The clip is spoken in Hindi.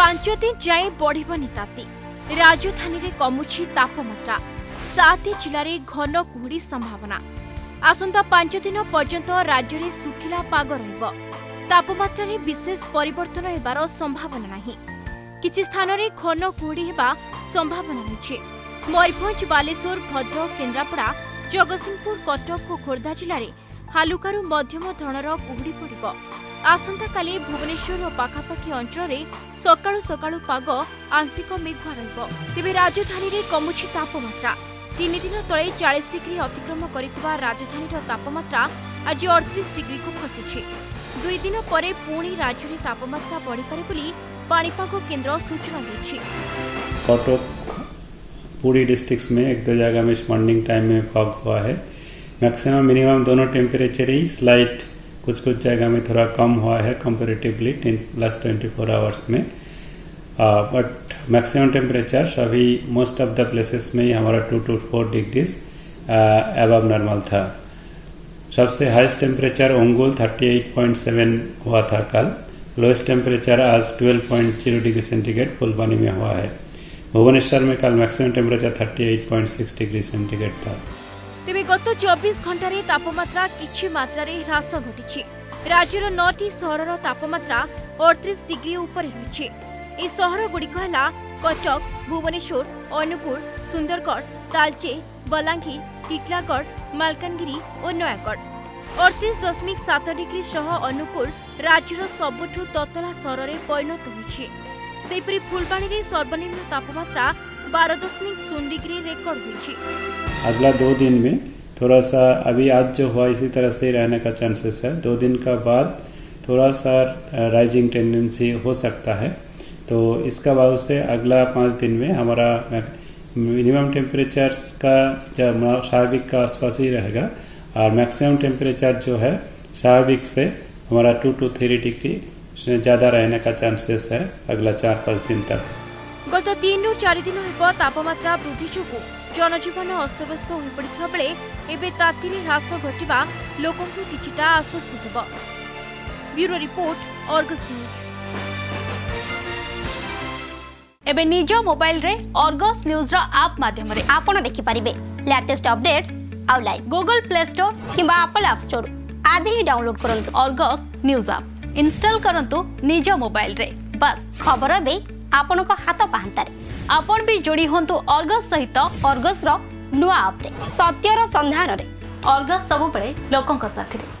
पांच दिन जाए बढ़ानी ताती राजधानी में कमुची तापमात्रा 7 जिले में घन कुहुड़ी संभावना। आसंता 5 दिन पर्यंत राज्य में सुखिला पाग रहिबो। तापमात्रा में विशेष परिवर्तन हेबार संभावना नहीं। किछि स्थान रे घन कुहुड़ी हेबा संभावना अछि। मयूरभंज, बालेश्वर, भद्रक, केन्द्रापड़ा, जगतसिंहपुर, कटक और खोर्धा जिले में हालुकारु मध्यम धरणर कुहुड़ी पड़िबो। आसंता काली भुवनेश्वर और पाखापाखी अंचल सकाळु सकाळु पाग आंशिक मेघुआ रहिबो। तेबे राजधानी में कमुछि तापमात्रा। 3 दिन तले 40 डिग्री अतिक्रम करितबा राजधानीर तापमात्रा आज 38 डिग्री को खसीछि। 2 दिन परे पुणी राज्य में तापमात्रा बढ़ि पारे बोली पाणीपाग केन्द्र सूचना दैछि। कटक पूरी डिस्ट्रिक्ट्स में 1-2 जगह में मॉर्निंग टाइम में फॉग हुआ है। मैक्सिमम मिनिमम दोनों टेम्परेचर ही स्लाइट कुछ कुछ जगह में थोड़ा कम हुआ है कंपेरेटिवली लास्ट 24 आवर्स में। बट मैक्सिमम टेम्परेचर अभी मोस्ट ऑफ द प्लेसेस में ही हमारा 2 to 4 डिग्रीज अबव नॉर्मल था। सबसे हाईएस्ट टेम्परेचर ओंगुल 38.7 हुआ था कल। लोएस्ट टेम्परेचर आज 12.0 डिग्री सेंटीग्रेड फुलवानी में हुआ है। भुवनेश्वर में कल मैक्सिमम टेम्परेचर 38.6 डिग्री सेंटीग्रेड था। तेबे गत 24 घंटार तापमात्रा किछि मात्रा रे ह्रास घटिछि। राज्यर 9टी सहरर तापमात्रा 38 डिग्री ऊपर रहिछि। ए सहर गुड़िक हला कटक, भुवनेश्वर, अनुगुल, सुंदरगढ़, तालचे, बलांगीर, टीटलागढ़, मालकानगिरी और नयागढ़। 38.7 डिग्री सह अनुगुल राज्यर सबुठु ततला सहर रे परिणत होइछि। सेपरी फुलवाणी में सर्वनिम्न तापमात्रा 12.0 डिग्री रिकॉर्ड हुई। अगला 2 दिन में थोड़ा सा अभी आज जो हुआ इसी तरह से रहने का चांसेस है। 2 दिन का बाद थोड़ा सा राइजिंग टेंडेंसी हो सकता है। तो इसका बाद से अगला 5 दिन में हमारा मिनिमम टेम्परेचर्स का जब स्वाभाविक का आसपास ही रहेगा और मैक्सिमम टेम्परेचर जो है स्वाभाविक से हमारा 2 to 3 डिग्री ज्यादा रहने का चांसेस है अगला 4-5 दिन तक। गत 3 रू 4 दिन हेब तापमात्रा वृद्धि जोगु जनजीवन अस्तव्यस्त हो पड़ता बेले एबे तातीरी ह्रास घटिबा लोकंकु किछिटा आश्वस्त हेब। Bureau report, Argus news. एबे निजो मोबाइल रे आर्गस न्यूज रा ऐप माध्यम रे आपण देखि परिबे लेटेस्ट अपडेट्स आउ लाइव। गूगल प्ले स्टोर किबा एप्पल ऐप स्टोर आज ही डाउनलोड करंतु आर्गस न्यूज ऐप। इंस्टॉल करंतु निज मोबाइल रे। बस खबर बे आपण को हाथ पाहंतारे। आपण भी जोड़ी होंतु आर्गस सहित। आर्गस रो नुआ आप रे सत्यर संधान रे। आर्गस सब बळे लोकन साथी रे।